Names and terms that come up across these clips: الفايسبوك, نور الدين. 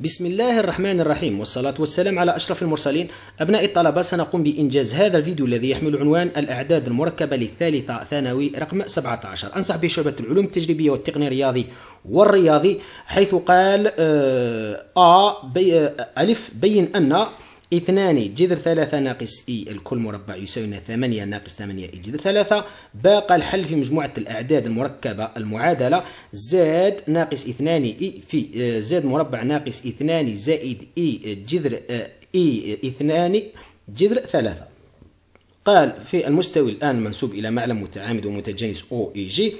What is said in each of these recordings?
بسم الله الرحمن الرحيم، والصلاة والسلام على أشرف المرسلين. أبناء الطلبة، سنقوم بإنجاز هذا الفيديو الذي يحمل عنوان الأعداد المركبة للثالثة ثانوي رقم 17. أنصح به شعبة العلوم التجريبية والتقنية الرياضي والرياضي، حيث قال ألف بين أن 2 جذر 3 ناقص اي الكل مربع يساوي 8 ناقص 8 اي جذر 3. باقى الحل في مجموعة الأعداد المركبة المعادلة زاد ناقص 2 اي في زاد مربع ناقص 2 زائد اي جذر اي 2 جذر 3. قال في المستوي الآن منسوب إلى معلم متعامد ومتجانس او اي جي،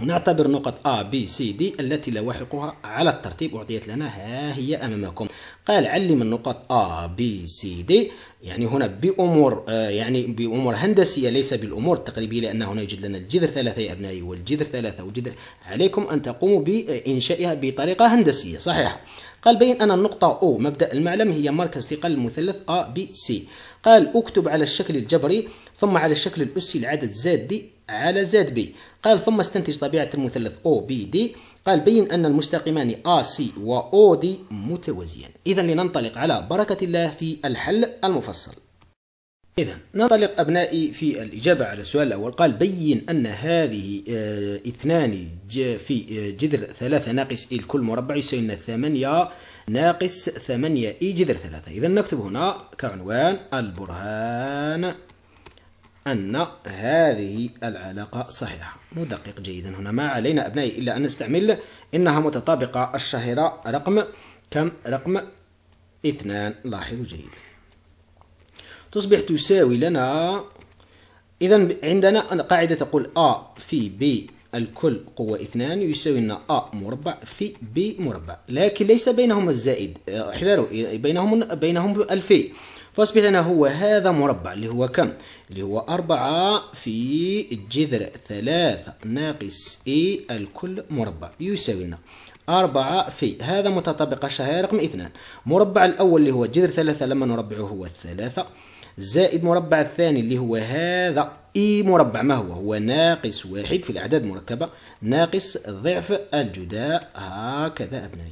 نعتبر نقط A B C D التي لواحقها على الترتيب أعطيت لنا، ها هي أمامكم. قال علم النقط A B C D، يعني هنا بأمور هندسية ليس بالأمور التقريبية، لأن هنا يوجد لنا الجذر 3 يا أبنائي، والجذر 3 وجذر، عليكم أن تقوموا بإنشائها بطريقة هندسية صحيحة. قال بين أن النقطة O مبدأ المعلم هي مركز استقلال المثلث A B C. قال اكتب على الشكل الجبري ثم على الشكل الأسي العدد زاد D على زاد بي. قال ثم استنتج طبيعة المثلث أو بي دي. قال بين أن المستقيمان آ سي وأو دي متوازيان. إذا لننطلق على بركة الله في الحل المفصل. إذا ننطلق أبنائي في الإجابة على السؤال الأول. قال بين أن هذه 2 في جذر 3 ناقص إي الكل مربع يساوي 8 ناقص 8 إي جذر 3. إذا نكتب هنا كعنوان البرهان أن هذه العلاقة صحيحة. ندقق جيدا هنا، ما علينا أبنائي إلا أن نستعمل إنها متطابقة الشهيرة رقم كم؟ رقم 2. لاحظوا جيدا، تصبح تساوي لنا، إذا عندنا قاعدة تقول A في B الكل قوة 2 يساوي لنا A مربع في B مربع، لكن ليس بينهم الزائد، احذروا بينهم الفي. فاصبح لنا هو هذا مربع اللي هو كم؟ اللي هو 4 في جذر 3 ناقص اي الكل مربع يساوي لنا 4 في هذا متطابقة شهية رقم 2. مربع الأول اللي هو جذر 3 لما نربعه هو 3 زائد مربع الثاني اللي هو هذا اي مربع، ما هو؟ هو ناقص 1 في الأعداد المركبة ناقص ضعف الجداء. هكذا أبنائي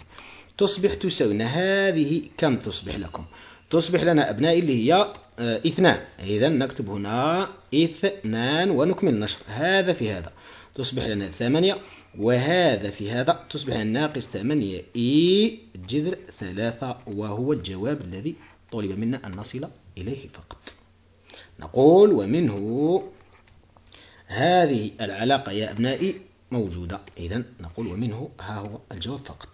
تصبح تساوي لنا هذه، كم تصبح لكم؟ تصبح لنا أبنائي اللي هي 2. إذا نكتب هنا 2 ونكمل نشر هذا في هذا، تصبح لنا 8 وهذا في هذا، تصبح لنا ناقص 8 إي جذر 3، وهو الجواب الذي طلب منا أن نصل إليه فقط. نقول ومنه هذه العلاقة يا أبنائي موجودة، إذا نقول ومنه ها هو الجواب فقط.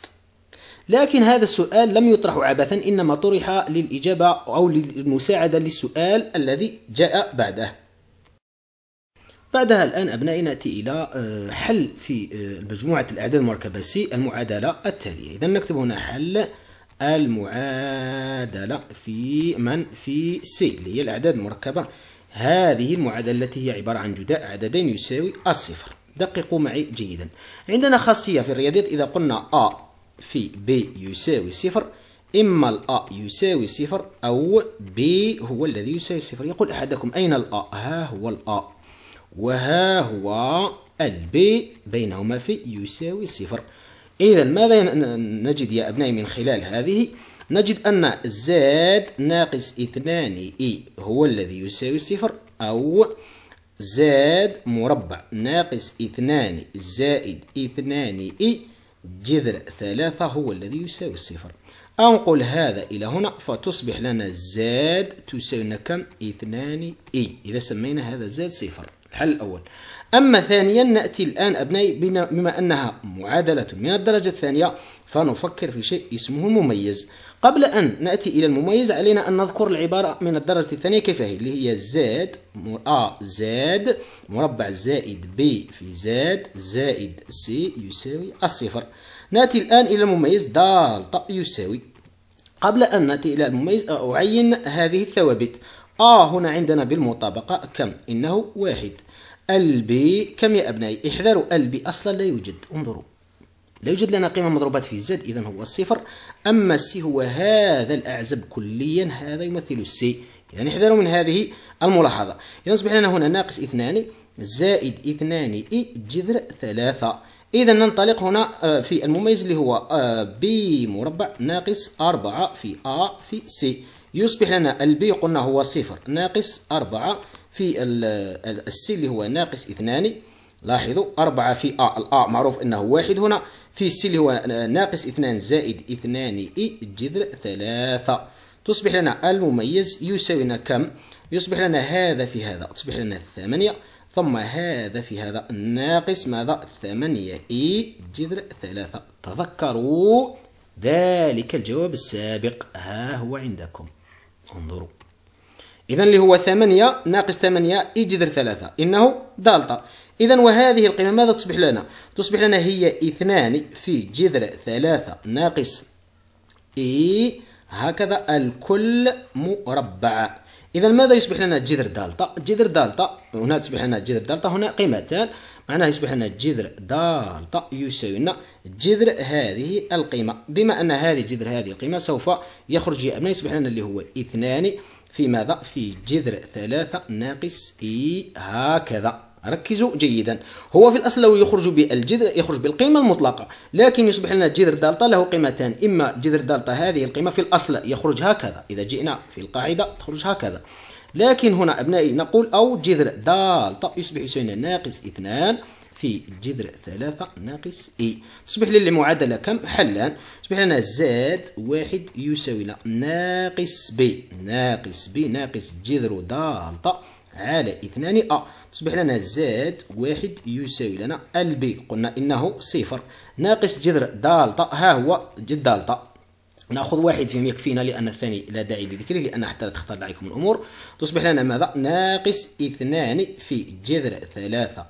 لكن هذا السؤال لم يطرح عبثا، إنما طرح للإجابة أو للمساعدة للسؤال الذي جاء بعده. بعدها الآن أبنائي نأتي إلى حل في مجموعة الأعداد المركبة سي المعادلة التالية. إذا نكتب هنا حل المعادلة في من؟ في سي اللي هي الأعداد المركبة، هذه المعادلة التي هي عبارة عن جداء عددين يساوي الصفر. دققوا معي جيدا، عندنا خاصية في الرياضيات إذا قلنا A في بي يساوي صفر، إما الأ يساوي صفر أو بي هو الذي يساوي صفر. يقول أحدكم أين الأ؟ ها هو الأ وها هو البي، بينهما في يساوي صفر. إذا ماذا نجد يا أبنائي من خلال هذه؟ نجد أن زاد ناقص 2 إي هو الذي يساوي صفر، أو زاد مربع ناقص 2 زائد 2 إي جذر 3 هو الذي يساوي الصفر. أنقل هذا إلى هنا فتصبح لنا زاد تساوي لنا كم؟ 2 إي، إذا سمينا هذا زاد صفر، الحل الأول. أما ثانيا نأتي الآن أبنائي بما أنها معادلة من الدرجة الثانية فنفكر في شيء اسمه مميز. قبل أن نأتي إلى المميز علينا أن نذكر العبارة من الدرجة الثانية كيف هي، اللي هي زاد A زاد مربع زائد B في زاد زائد C يساوي الصفر. نأتي الآن إلى المميز دالتا يساوي. قبل أن نأتي إلى المميز أعين هذه الثوابت. A هنا عندنا بالمطابقة كم؟ إنه 1. البي كم يا أبنائي؟ احذروا البي أصلا لا يوجد، انظروا لا يوجد لنا قيمة مضروبات في زد، إذا هو الصفر. أما السي هو هذا الأعزب كليا، هذا يمثل السي، إذا احذروا من هذه الملاحظة. إذا أصبح لنا هنا ناقص 2 زائد 2 إي جذر 3. إذا ننطلق هنا في المميز اللي هو B مربع ناقص 4 في A في C، يصبح لنا البي قلنا هو صفر ناقص 4 في السي اللي هو ناقص 2. لاحظوا 4 في A، الأ معروف أنه 1 هنا، في السي اللي هو ناقص 2 زائد 2 إي جذر 3. تصبح لنا المميز يساوي لنا كم؟ يصبح لنا هذا في هذا تصبح لنا 8، ثم هذا في هذا ناقص ماذا؟ 8 إي جذر 3. تذكروا ذلك الجواب السابق، ها هو عندكم، انظروا. إذا اللي هو 8 ناقص 8 إي جذر 3 إنه دالتا. إذا وهذه القيمة ماذا تصبح لنا؟ تصبح لنا هي 2 في جذر 3 ناقص إي هكذا الكل مربع. إذا ماذا يصبح لنا جذر دالتا؟ جذر دالتا هنا تصبح لنا جذر دالتا هنا قيمتان، معناها يصبح لنا جذر دالتا يساوي لنا جذر هذه القيمة. بما أن هذه جذر هذه القيمة سوف يخرج يا أبناء يصبح لنا اللي هو 2 في ماذا؟ في جذر 3 ناقص إي هكذا. ركزوا جيدا، هو في الأصل لو يخرج بالجذر يخرج بالقيمة المطلقة، لكن يصبح لنا جذر دالتا له قيمتان، إما جذر دالتا هذه القيمة في الأصل يخرج هكذا، إذا جئنا في القاعدة تخرج هكذا، لكن هنا أبنائي نقول أو جذر دالتا يصبح يساوي ناقص 2 في جذر 3 ناقص إي. تصبح للمعادلة كم؟ حلان، تصبح لنا زائد 1 يساوي لنا ناقص بي، ناقص بي ناقص جذر دالتا على 2 أ، تصبح لنا زائد 1 يساوي لنا البي قلنا إنه صفر ناقص جذر دالتا، ها هو جذر دالتا، نأخذ 1 فيهم يكفينا لأن الثاني لا داعي لذكره لأن حتى لا تختلط عليكم الأمور. تصبح لنا ماذا؟ ناقص 2 في جذر 3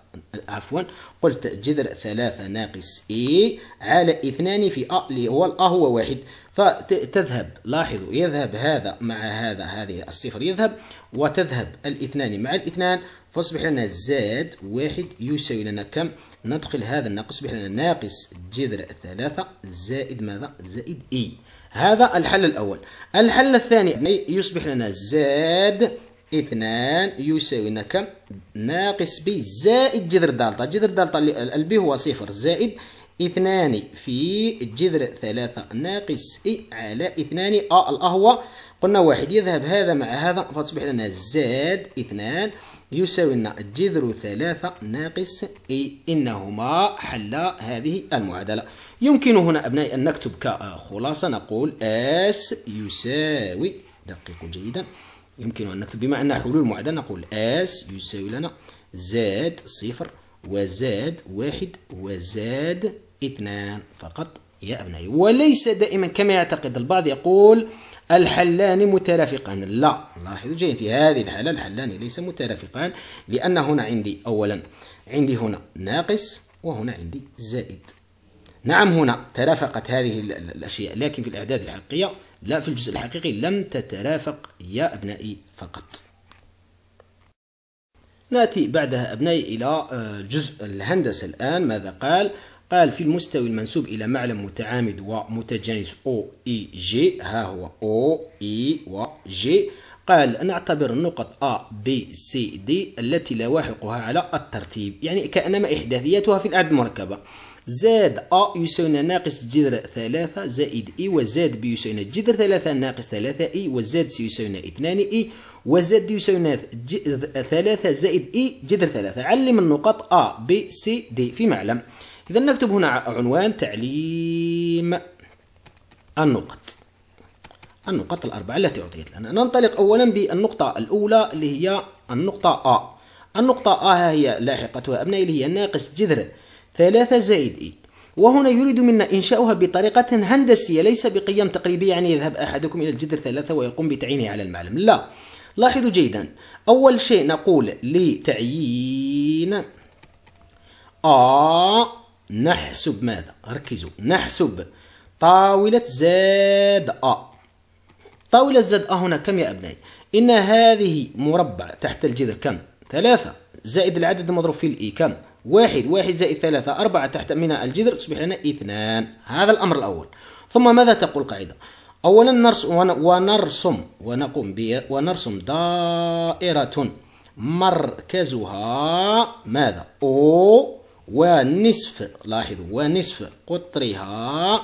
عفوا قلت جذر 3 ناقص إي على 2 في أ اللي هو الأ هو 1، فتذهب لاحظوا يذهب هذا مع هذا، هذه الصفر يذهب وتذهب الاثنان مع الاثنان، فاصبح لنا زائد 1 يساوي لنا كم؟ ندخل هذا الناقص يصبح لنا ناقص جذر 3 زائد ماذا؟ زائد إي. هذا الحل الأول. الحل الثاني يصبح لنا زائد 2 يساوي لنا كم؟ ناقص بي زائد جذر دالتا، جذر دالتا البي هو صفر زائد 2 في جذر 3 ناقص إي على 2 الأهوى قلنا 1 يذهب هذا مع هذا فتصبح لنا زائد 2 يساوي لنا جذر 3 ناقص إي. إنهما حلا هذه المعادلة. يمكن هنا أبنائي أن نكتب كخلاصة نقول اس يساوي، دققوا جيدا، يمكن أن نكتب بما أن حلول المعادلة نقول اس يساوي لنا زائد 0 وزاد 1 وزاد 2 فقط يا أبنائي، وليس دائما كما يعتقد البعض يقول الحلان مترافقان. لا، لاحظوا جيدا في هذه الحالة الحلان ليس مترافقان، لأن هنا عندي أولا عندي هنا ناقص وهنا عندي زائد. نعم هنا ترافقت هذه الأشياء لكن في الأعداد الحقيقية لا، في الجزء الحقيقي لم تترافق يا أبنائي فقط. نأتي بعدها أبنائي إلى جزء الهندسة الآن. ماذا قال؟ قال في المستوي المنسوب إلى معلم متعامد ومتجانس OEG، ها هو OE وG، قال نعتبر النقط A B C D التي لواحقها على الترتيب، يعني كأنما إحداثياتها في الأعداد المركبة. زاد A يساوي ناقص جذر 3 زائد إي، وزاد B يساوي جذر 3 ناقص 3 إي، وزاد C يساوي 2 إي، وزاد يساوي 3 زائد إي جذر 3. علم النقاط A B C D في معلم. إذا نكتب هنا عنوان تعليم النقط الأربعة التي أعطيت لنا. ننطلق أولا بالنقطة الأولى اللي هي النقطة A. النقطة A هي لاحقتها أبنائي اللي هي ناقص جذر 3 زائد إي، وهنا يريد منا إنشاؤها بطريقة هندسية ليس بقيم تقريبية، يعني يذهب أحدكم إلى الجذر 3 ويقوم بتعيينه على المعلم. لا، لاحظوا جيدا، أول شيء نقول لتعيين A نحسب ماذا؟ ركزوا، نحسب طاولة زاد A. طاولة زاد A هنا كم يا أبنائي؟ إن هذه مربع تحت الجذر كم؟ 3 زائد العدد المضروب في الإي كم؟ 1، 1 زائد 3 4 تحت من الجذر تصبح لنا 2. هذا الأمر الأول. ثم ماذا تقول القاعدة؟ أولا ونرسم دائرة مركزها ماذا؟ O ونصف، لاحظوا ونصف قطرها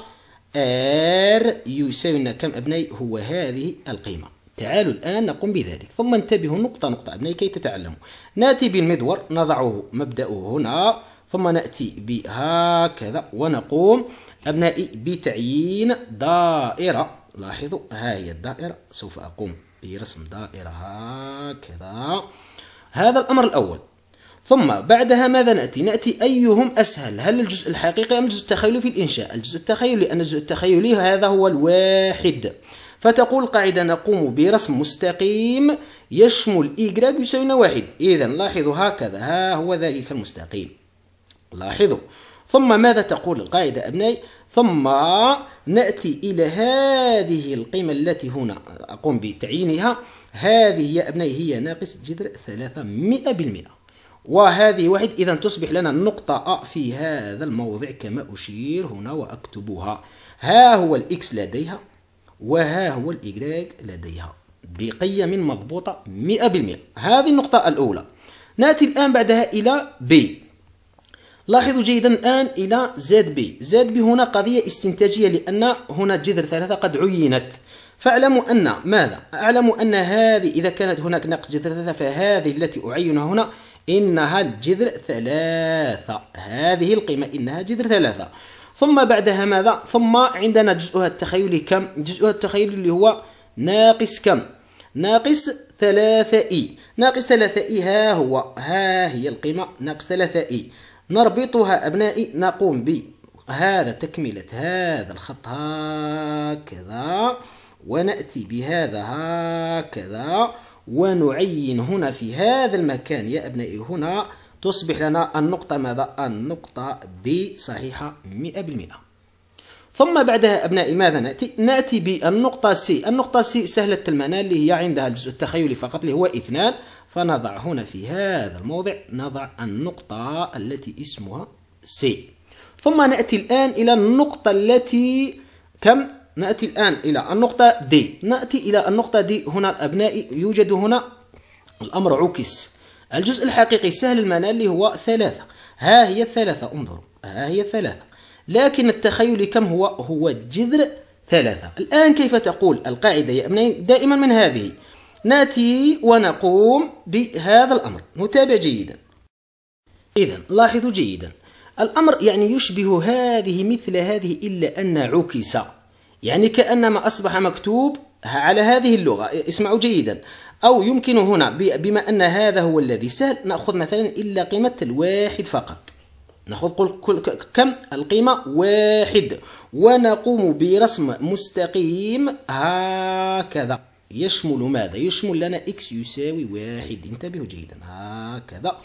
R يساوي لنا كم أبنائي؟ هو هذه القيمة. تعالوا الآن نقوم بذلك، ثم انتبهوا نقطة نقطة أبنائي كي تتعلموا. نأتي بالمدور، نضعه مبدأه هنا، ثم نأتي بهكذا ونقوم أبنائي بتعيين دائرة. لاحظوا ها هي الدائرة، سوف أقوم برسم دائرة هكذا. هذا الأمر الأول. ثم بعدها ماذا نأتي؟ نأتي أيهم أسهل، هل الجزء الحقيقي أم الجزء التخيلي في الإنشاء؟ الجزء التخيلي، لأن الجزء التخيلي هذا هو الواحد. فتقول القاعدة نقوم برسم مستقيم يشمل إيكغراك يساوي واحد. إذا لاحظوا هكذا، ها هو ذلك المستقيم. لاحظوا. ثم ماذا تقول القاعدة أبنائي؟ ثم نأتي إلى هذه القيمة التي هنا أقوم بتعيينها. هذه يا أبنائي هي ناقص جذر 300%. وهذه واحد، إذا تصبح لنا النقطة أ في هذا الموضع كما أشير هنا وأكتبها. ها هو الإكس لديها وها هو الإيكغراك لديها بقيم مضبوطة 100%. هذه النقطة الأولى. نأتي الآن بعدها إلى بي. لاحظوا جيدا الآن إلى زد بي. زد بي هنا قضية استنتاجية، لأن هنا جذر 3 قد عينت. فاعلموا أن ماذا؟ اعلموا أن هذه إذا كانت هناك ناقص جذر 3 فهذه التي أعينها هنا إنها الجذر 3. هذه القيمة إنها جذر 3. ثم بعدها ماذا؟ ثم عندنا جزءها التخيلي كم؟ جزءها التخيلي اللي هو ناقص كم؟ ناقص 3i. ناقص 3i ها هو، ها هي القيمة ناقص 3i. نربطها أبنائي، نقوم بهذا تكملة هذا الخط هكذا، ونأتي بهذا هكذا، ونعين هنا في هذا المكان يا أبنائي. هنا تصبح لنا النقطة ماذا؟ النقطة بي صحيحة 100%. ثم بعدها أبنائي ماذا نأتي؟ نأتي بالنقطة سي. النقطة سي سهلة المنال، اللي هي عندها الجزء التخيلي فقط اللي هو 2. فنضع هنا في هذا الموضع، نضع النقطة التي اسمها سي. ثم نأتي الآن إلى النقطة التي كم؟ نأتي الآن إلى النقطة دي. نأتي إلى النقطة دي. هنا أبنائي يوجد هنا الأمر عكس. الجزء الحقيقي سهل المنال اللي هو 3. ها هي 3، انظروا ها هي 3. لكن التخيلي كم هو؟ هو جذر 3. الآن كيف تقول القاعدة يا أبنائي؟ دائما من هذه نأتي ونقوم بهذا الأمر. نتابع جيدا. إذا لاحظوا جيدا الأمر يعني يشبه هذه مثل هذه، إلا أن عكس، يعني كأنما أصبح مكتوب على هذه اللغة. اسمعوا جيدا. أو يمكن هنا بما أن هذا هو الذي سهل نأخذ مثلا إلا قيمة الواحد فقط. نأخذ كم؟ القيمة 1، ونقوم برسم مستقيم هكذا يشمل ماذا؟ يشمل لنا إكس يساوي 1. انتبهوا جيدا هكذا.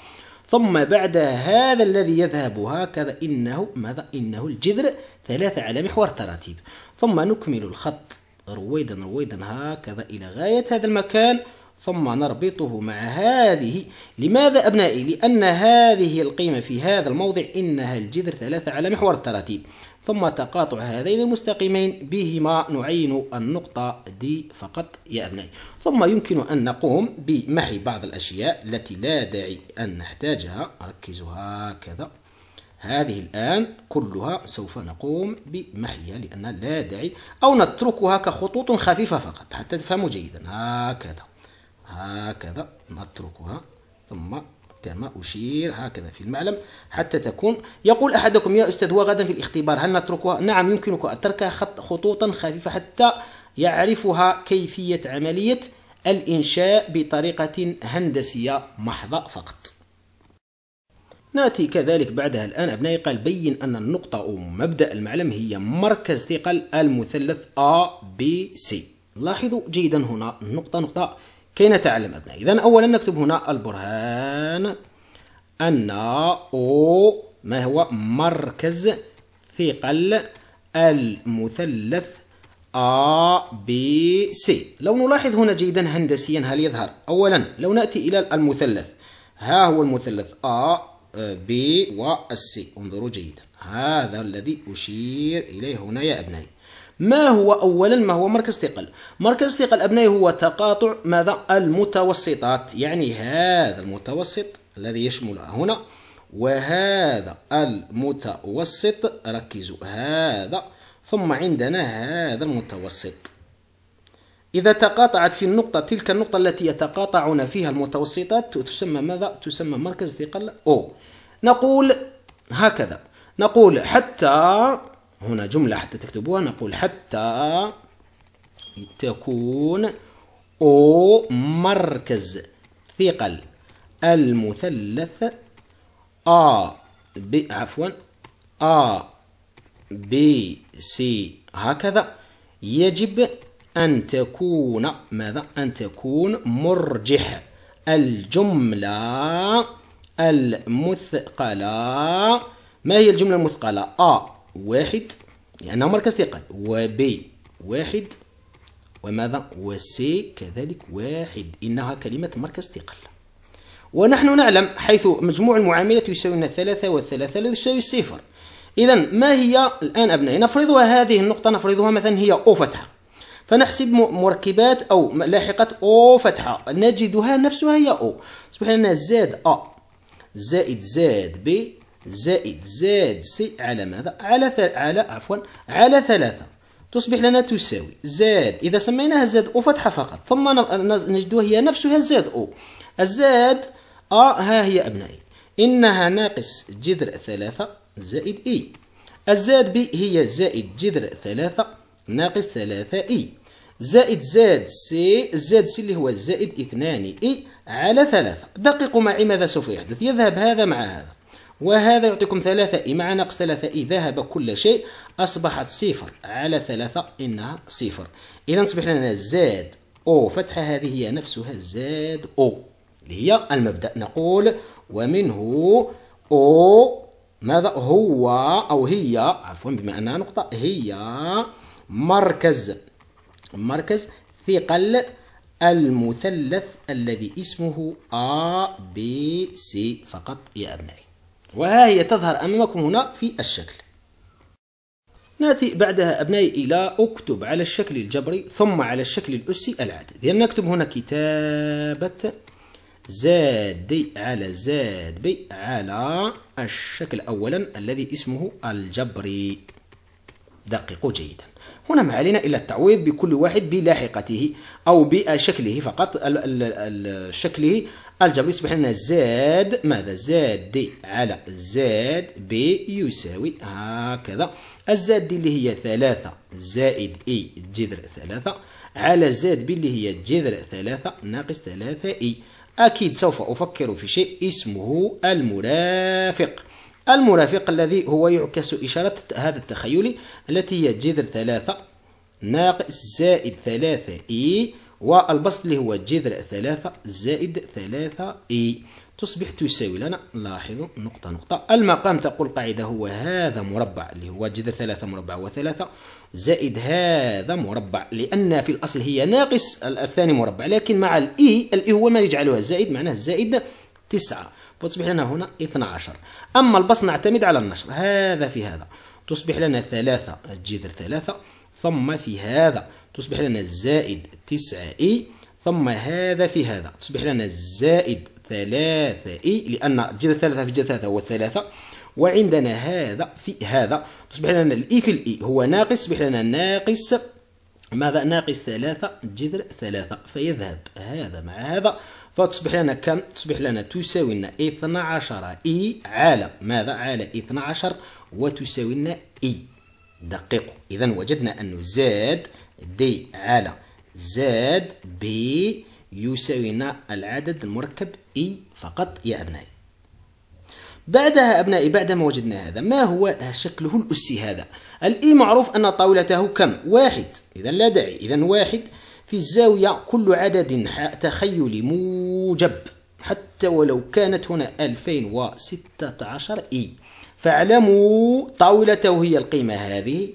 ثم بعد هذا الذي يذهب هكذا إنه ماذا؟ إنه الجذر 3 على محور تراتيب. ثم نكمل الخط رويدا رويدا هكذا إلى غاية هذا المكان، ثم نربطه مع هذه. لماذا أبنائي؟ لأن هذه القيمة في هذا الموضع إنها الجذر 3 على محور التراتيب. ثم تقاطع هذين المستقيمين، بهما نعين النقطة دي فقط يا أبنائي. ثم يمكن أن نقوم بمحي بعض الأشياء التي لا داعي أن نحتاجها. ركزوا هكذا، هذه الآن كلها سوف نقوم بمحيها لأن لا داعي، أو نتركها كخطوط خفيفة فقط حتى تفهموا جيدا. هكذا هكذا نتركها، ثم كما أشير هكذا في المعلم حتى تكون. يقول أحدكم يا أستاذ وغدا في الاختبار هل نتركها؟ نعم يمكنك أن تتركها خطوطا خفيفة حتى يعرفها كيفية عملية الإنشاء بطريقة هندسية محضة فقط. نأتي كذلك بعدها الآن أبنائي قال بين أن النقطة أو مبدأ المعلم هي مركز ثقل المثلث ABC. لاحظوا جيدا هنا نقطة نقطة كي نتعلم أبنائي. إذن أولا نكتب هنا البرهان أن أو ما هو مركز ثقل المثلث ABC. لو نلاحظ هنا جيدا هندسيا هل يظهر؟ أولا لو نأتي إلى المثلث، ها هو المثلث A B والسي. انظروا جيدا هذا الذي أشير إليه هنا يا أبنائي. ما هو أولا؟ ما هو مركز ثقل؟ مركز ثقل أبنائي هو تقاطع ماذا؟ المتوسطات، يعني هذا المتوسط الذي يشمل هنا وهذا المتوسط، ركزوا هذا، ثم عندنا هذا المتوسط. إذا تقاطعت في النقطة، تلك النقطة التي يتقاطعون فيها المتوسطات تسمى ماذا؟ تسمى مركز ثقل أو. نقول هكذا، نقول حتى، هنا جملة حتى تكتبوها، نقول حتى تكون أو مركز ثقل المثلث A B، عفوا A B C هكذا، يجب أن تكون ماذا؟ أن تكون مرجح الجملة المثقلة. ما هي الجملة المثقلة؟ A واحد لأنه مركز ثقل، و B واحد، وماذا؟ و C كذلك واحد، إنها كلمة مركز ثقل. ونحن نعلم حيث مجموع المعاملات يساوينا 3 والثلاثة لا يساوي 0. إذا ما هي الآن أبنائي؟ نفرضها هذه النقطة، نفرضها مثلا هي أو فتحة، فنحسب مركبات أو لاحقة أو فتحة، نجدها نفسها هي أو. تصبح لنا زاد أ زائد زاد بي زائد زاد سي على ماذا؟ على ثلاثة، تصبح لنا تساوي زاد، إذا سميناها زاد أو فتحة فقط، ثم نجدها هي نفسها زاد أو. الزاد ها هي أبنائي إنها ناقص جذر 3 زائد إي. الزاد بي هي زائد جذر 3 ناقص 3 إي، زائد زاد سي، زاد سي اللي هو زائد 2 إي على 3. دققوا معي ماذا سوف يحدث، يذهب هذا مع هذا، وهذا يعطيكم 3 إي مع ناقص 3 إي، ذهب كل شيء، أصبحت 0 على 3 إنها 0. إذا تصبح لنا زاد أو فتحة، هذه هي نفسها زاد أو اللي هي المبدأ. نقول ومنه أو ماذا؟ هو أو هي، عفوا بما أنها نقطة، هي مركز ثقل المثلث الذي اسمه A B C فقط يا أبنائي. وها هي تظهر أمامكم هنا في الشكل. نأتي بعدها أبنائي إلى أكتب على الشكل الجبري ثم على الشكل الأسي العدد. يعني نكتب هنا كتابة زاد دي على زاد بي على الشكل أولا الذي اسمه الجبري. دققوا جيدا، هنا ما علينا إلا التعويض بكل واحد بلاحقته أو بشكله فقط، شكله الجبري. يصبح لنا زاد ماذا؟ زاد دي على زاد بي يساوي هكذا، الزاد دي اللي هي 3 زائد إي جذر 3 على زاد بي اللي هي جذر 3 ناقص 3 إي. أكيد سوف أفكر في شيء اسمه المرافق، المرافق الذي هو يعكس إشارة هذا التخيلي التي هي جذر 3 ناقص زائد 3 إي، والبسط اللي هو جذر 3 زائد 3 إي، تصبح تساوي لنا، لاحظوا نقطة نقطة، المقام تقول قاعدة هو هذا مربع اللي هو جذر 3 مربع و3 زائد هذا مربع، لأن في الأصل هي ناقص الثاني مربع، لكن مع الإي، الإي هو ما يجعلها زائد، معناه زائد 9، فتصبح لنا هنا 12. أما البسط نعتمد على النشر، هذا في هذا تصبح لنا 3 جذر 3، ثم في هذا تصبح لنا زائد 9 إي، ثم هذا في هذا تصبح لنا زائد 3 إي، لأن جذر 3 في جذر 3 هو 3، وعندنا هذا في هذا تصبح لنا الإي في الإي هو ناقص، تصبح لنا ناقص ماذا؟ ناقص 3 جذر 3، فيذهب هذا مع هذا، فتصبح لنا كم؟ تصبح لنا تساوي لنا 12 إي على ماذا؟ على 12 وتساوي لنا إي. دققوا، إذا وجدنا أن زاد دي على زاد بي يساوي لنا العدد المركب إي فقط يا أبنائي. بعدها أبنائي بعدما وجدنا هذا، ما هو شكله الأسي هذا؟ الإي معروف أن طاولته كم؟ واحد، إذا لا داعي، إذا واحد في الزاوية كل عدد تخيلي موجب حتى ولو كانت هنا 2016 إي، فاعلموا طاولته هي القيمة هذه.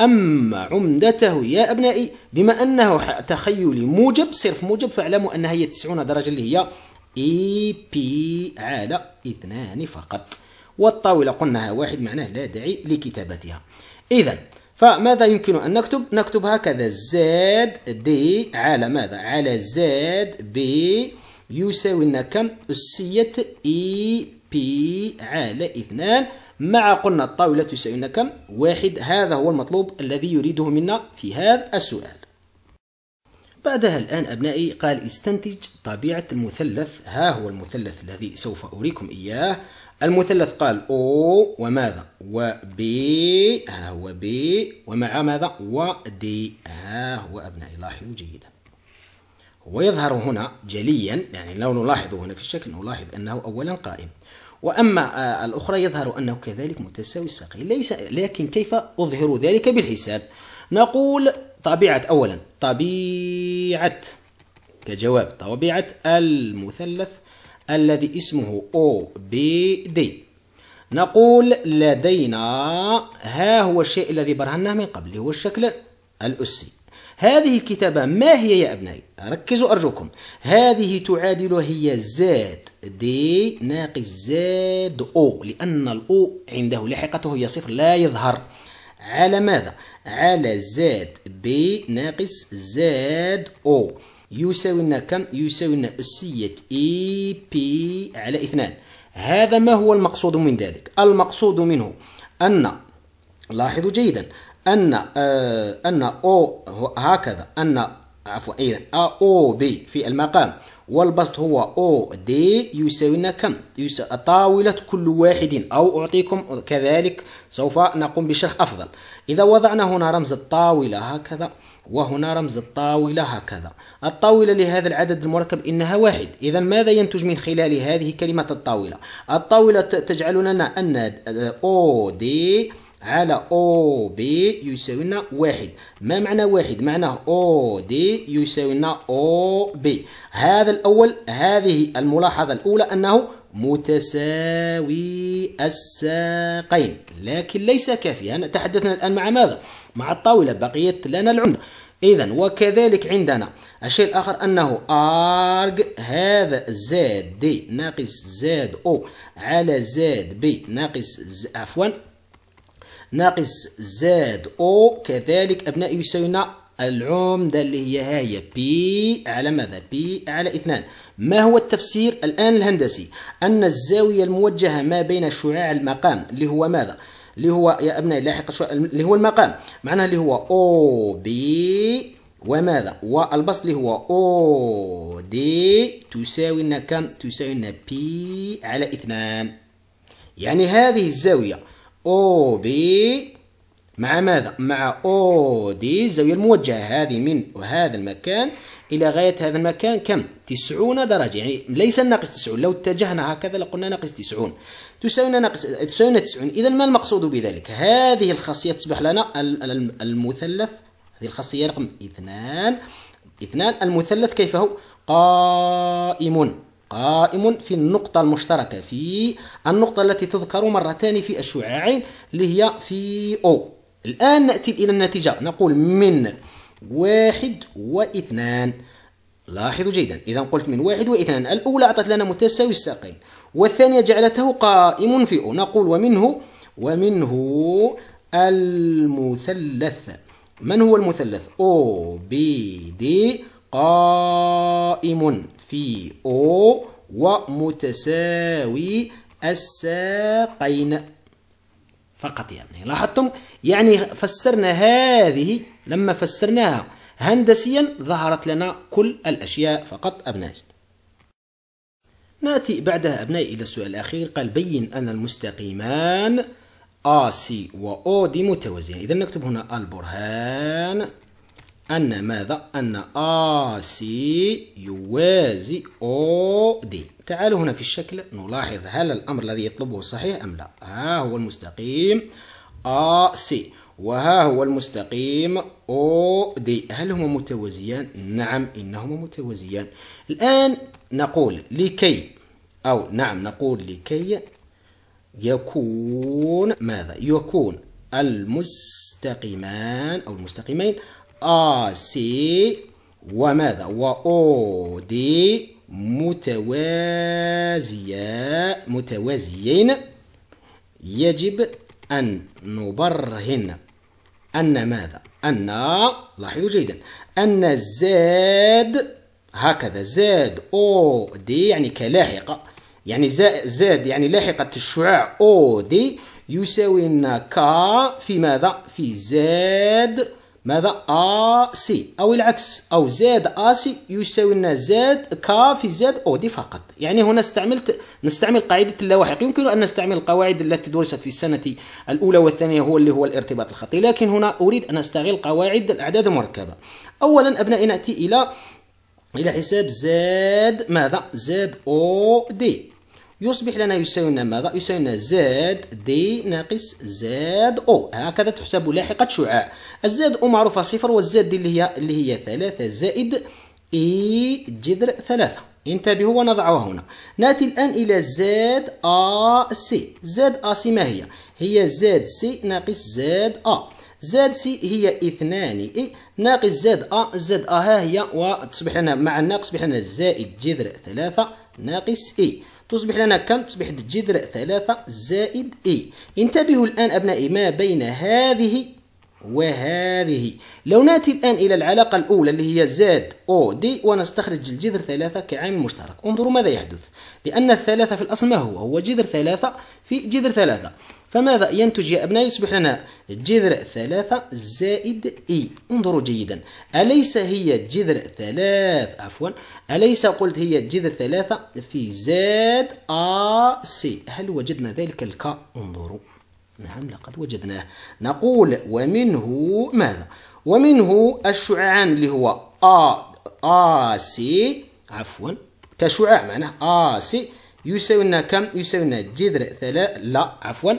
أما عمدته يا أبنائي بما أنه تخيلي موجب، صرف موجب، فاعلموا أنها هي 90 درجة اللي هي إي بي على 2 فقط، والطاولة قلناها واحد، معناه لا داعي لكتابتها. إذا فماذا يمكن أن نكتب؟ نكتب هكذا زاد دي على ماذا؟ على زاد بي يساوي لنا كم؟ أسية إي بي على 2 مع قلنا الطاولة تساوي كم؟ 1. هذا هو المطلوب الذي يريده منا في هذا السؤال. بعدها الآن أبنائي قال استنتج طبيعة المثلث. ها هو المثلث الذي سوف أريكم إياه. المثلث قال O وماذا؟ وB. ها هو B ومع ماذا؟ وD. ها هو أبنائي لاحظوا جيدا. ويظهر هنا جليا، يعني لو نلاحظ هنا في الشكل نلاحظ أنه أولا قائم، وأما الأخرى يظهر أنه كذلك متساوي الساقين. لكن كيف أظهر ذلك بالحساب؟ نقول طبيعة، أولا طبيعة كجواب طبيعة المثلث الذي اسمه OBD. نقول لدينا ها هو الشيء الذي برهناه من قبل هو الشكل الأسي. هذه الكتابة ما هي يا أبنائي؟ ركزوا أرجوكم. هذه تعادل هي زاد D ناقص زاد O، لأن الأو عنده لحقته هي صفر لا يظهر، على ماذا؟ على زاد B ناقص زاد O يساوي لنا كم؟ يساوي لنا أسية اي بي على 2. هذا ما هو المقصود من ذلك؟ المقصود منه أن، لاحظوا جيدا، أن أو هكذا، أن عفوا أيضا أو بي في المقام والبسط هو أو دي يساوي لنا كم؟ طاولة كل واحد، أو أعطيكم كذلك سوف نقوم بشرح أفضل. إذا وضعنا هنا رمز الطاولة هكذا وهنا رمز الطاولة هكذا، الطاولة لهذا العدد المركب إنها 1. إذا ماذا ينتج من خلال هذه كلمة الطاولة؟ الطاولة تجعل لنا أن أو دي على أو بي يساوي لنا 1. ما معنى 1؟ معناه أو دي يساوي لنا أو بي. هذا الأول، هذه الملاحظة الأولى أنه متساوي الساقين، لكن ليس كافيا. تحدثنا الآن مع ماذا؟ مع الطاولة، بقيت لنا العمدة. إذا وكذلك عندنا الشيء الآخر أنه أرج هذا زاد دي ناقص زاد أو على زاد بي ناقص ناقص زاد أو كذلك أبنائي يساوي لنا العمدة اللي هي بي على ماذا؟ بي على 2. ما هو التفسير الآن الهندسي؟ أن الزاوية الموجهة ما بين شعاع المقام اللي هو ماذا؟ اللي هو يا أبنائي لاحقا اللي هو المقام، معناه اللي هو أو بي وماذا؟ والبسط اللي هو أو دي تساوي لنا كم؟ تساوي لنا بي على 2. يعني هذه الزاوية أو بي مع ماذا؟ مع أو دي، الزاوية الموجهة هذه من هذا المكان إلى غاية هذا المكان كم؟ 90 درجة، يعني ليس ناقص 90. لو اتجهنا هكذا لقلنا ناقص 90 تساوينا ناقص 90. إذا ما المقصود بذلك؟ هذه الخاصية تصبح لنا المثلث، هذه الخاصية رقم 2. المثلث كيف هو؟ قائم في النقطة المشتركة، في النقطة التي تذكر مرتان في الشعاعين اللي هي في أو. الآن نأتي إلى النتيجة، نقول من 1 و2. لاحظوا جيدا، إذا قلت من 1 و2، الأولى أعطت لنا متساوي الساقين، والثانية جعلته قائم في أو. نقول ومنه المثلث. من هو المثلث؟ أو بي دي قائم في أو ومتساوي الساقين فقط. يعني لاحظتم، يعني فسرنا هذه، لما فسرناها هندسيا ظهرت لنا كل الأشياء فقط أبنائي. نأتي بعدها أبنائي إلى السؤال الأخير. قال بين أن المستقيمان AC و OD متوازيان. إذا نكتب هنا البرهان أن ماذا؟ أن AC يوازي OD. تعالوا هنا في الشكل نلاحظ هل الأمر الذي يطلبه صحيح أم لا. ها هو المستقيم AC وها هو المستقيم OD، هل هما متوازيان؟ نعم إنهما متوازيان. الآن نقول لكي يكون ماذا؟ يكون المستقيمان أو المستقيمين AC وماذا؟ وOD متوازيين، يجب أن نبرهن أن ماذا؟ أن، لاحظوا جيدا، أن زاد هكذا زاد أو دي يعني كلاحقة يعني زاد يعني لاحقة الشعاع او دي يساوي لنا ك في ماذا؟ في زاد ماذا؟ ا سي او العكس، او زاد ا سي يساوي لنا زاد ك في زاد او دي فقط. يعني هنا نستعمل قاعدة اللاواحق. يمكن ان نستعمل القواعد التي درست في السنة الاولى والثانية هو اللي هو الارتباط الخطي، لكن هنا اريد ان استغل قواعد الاعداد المركبة. اولا ابنائي ناتي الى حساب زاد ماذا؟ زاد او دي، يصبح لنا يساوي لنا ماذا؟ يساوي لنا زاد دي ناقص زاد او. هكذا تحسب لاحقة شعاع. الزاد او معروفة صفر، والزاد دي اللي هي 3 زائد اي جذر 3. انتبهوا ونضعها هنا. ناتي الآن إلى زاد ا سي. زاد ا سي ما هي؟ هي زاد سي ناقص زاد ا. زاد سي هي 2 اي ناقص زاد ا. زاد ا ها هي، وتصبح لنا مع الناقص تصبح لنا زائد جذر 3 ناقص اي. تصبح لنا كم؟ تصبح جذر 3 زائد اي. انتبهوا الآن أبنائي ما بين هذه وهذه. لو ناتي الآن إلى العلاقة الأولى اللي هي زاد أو دي ونستخرج الجذر 3 كعامل مشترك، انظروا ماذا يحدث. لأن الثلاثة في الأصل ما هو؟ هو جذر 3 في جذر 3. فماذا ينتج يا أبنائي؟ يصبح لنا جذر 3 زائد إي. انظروا جيدا، أليس هي جذر 3 عفوا، أليس قلت هي جذر 3 في زاد آ سي؟ هل وجدنا ذلك الكا؟ انظروا، نعم لقد وجدناه. نقول ومنه ماذا؟ ومنه الشعاعان اللي هو آ سي عفوا كشعاع معناه آ سي يساوي لنا كم؟ يساوي لنا جذر 3 لا عفوا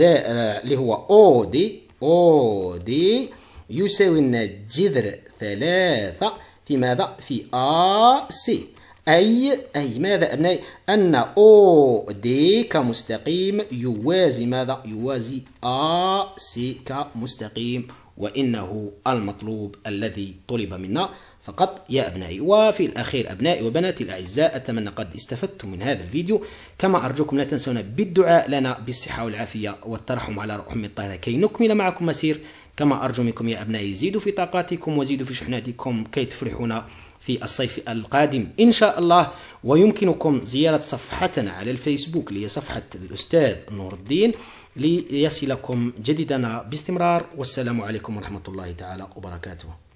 اللي هو او دي. او دي يساوي لنا جذر 3 في ماذا؟ في ا سي. اي ماذا ابنائي؟ ان او دي كمستقيم يوازي ماذا؟ يوازي ا سي كمستقيم، وانه المطلوب الذي طلب منا فقط يا أبنائي. وفي الأخير أبنائي وبناتي الأعزاء، أتمنى قد استفدتم من هذا الفيديو، كما أرجوكم لا تنسونا بالدعاء لنا بالصحة والعافية والترحم على رحم الطاهرة كي نكمل معكم مسير. كما أرجو منكم يا أبنائي زيدوا في طاقاتكم وزيدوا في شحناتكم كي تفرحون في الصيف القادم إن شاء الله. ويمكنكم زيارة صفحتنا على الفيسبوك اللي هي صفحة الأستاذ نور الدين ليصلكم جديدنا باستمرار. والسلام عليكم ورحمة الله تعالى وبركاته.